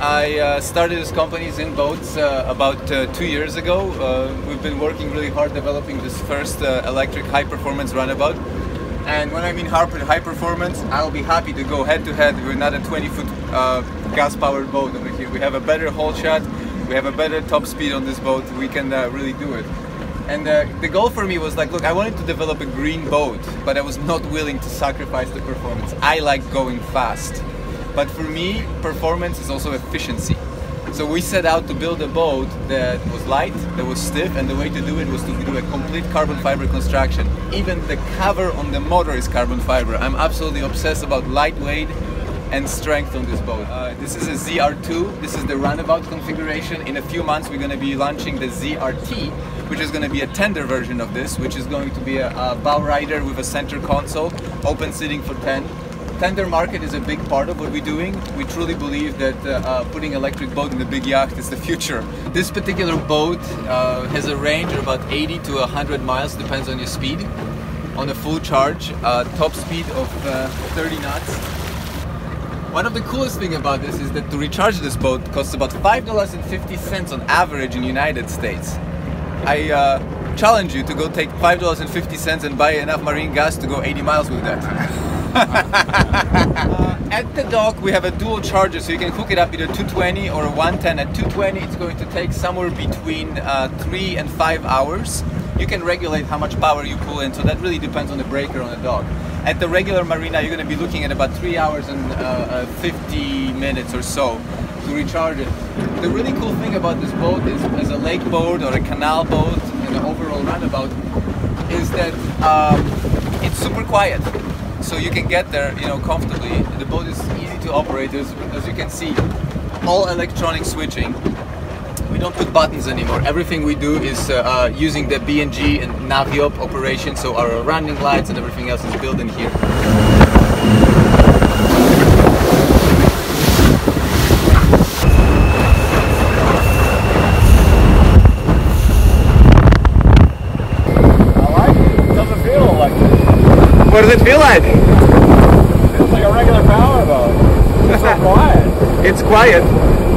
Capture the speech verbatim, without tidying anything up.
I uh, started this company, Zin Boats, uh, about uh, two years ago. Uh, we've been working really hard developing this first uh, electric high-performance runabout. And when I mean high-performance, I'll be happy to go head-to-head. We're not a twenty-foot uh, gas-powered boat over here. We have a better hull shot, we have a better top speed on this boat, we can uh, really do it. And uh, the goal for me was like, look, I wanted to develop a green boat, but I was not willing to sacrifice the performance. I like going fast. But for me, performance is also efficiency. So we set out to build a boat that was light, that was stiff, and the way to do it was to do a complete carbon fiber construction. Even the cover on the motor is carbon fiber. I'm absolutely obsessed about lightweight and strength on this boat. Uh, this is a Z R two, this is the runabout configuration. In a few months we're going to be launching the Z R T, which is going to be a tender version of this, which is going to be a, a bow rider with a center console, open seating for ten. Tender market is a big part of what we're doing. We truly believe that uh, uh, putting electric boat in the big yacht is the future. This particular boat uh, has a range of about eighty to one hundred miles, depends on your speed. On a full charge, uh, top speed of uh, thirty knots. One of the coolest things about this is that to recharge this boat costs about five dollars and fifty cents on average in the United States. I uh, challenge you to go take five dollars and fifty cents and buy enough marine gas to go eighty miles with that. uh, at the dock we have a dual charger, so you can hook it up either two twenty or one ten. At two twenty it's going to take somewhere between uh, three and five hours. You can regulate how much power you pull in, so that really depends on the breaker on the dock. At the regular marina, you're going to be looking at about three hours and fifty minutes or so to recharge it. The really cool thing about this boat is, as a lake boat or a canal boat and an overall runabout, is that um, it's super quiet. So you can get there, you know, comfortably. The boat is easy to operate. As, as you can see, all electronic switching. We don't put buttons anymore. Everything we do is uh, uh, using the B and G and Naviop operation, so our running lights and everything else is built in here. I like it. It doesn't feel like it. What does it feel like? It feels like a regular power boat. It's so quiet. It's quiet.